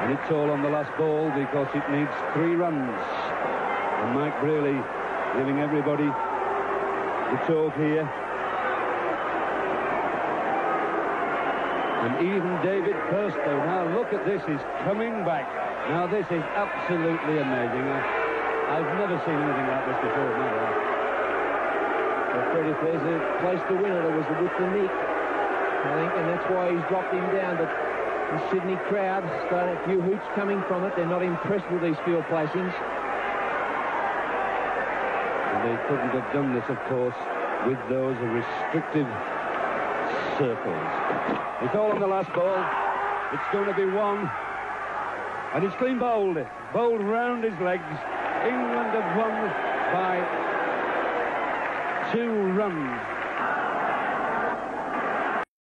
and it's all on the last ball because it needs 3 runs. And Mike Brearley giving everybody the talk here. And even David Bairstow, now look at this, is coming back. Now this is absolutely amazing. I've never seen anything like this before in my life. Freddie Fraser placed the winner that was with the nick, I think, and that's why he's dropped him down. But the Sydney crowd, started a few hoots coming from it. They're not impressed with these field placings. And they couldn't have done this, of course, with those restrictive circles. It's all on the last ball. It's going to be 1. And it's clean bowled. Bowled round his legs. England have won by 2 runs.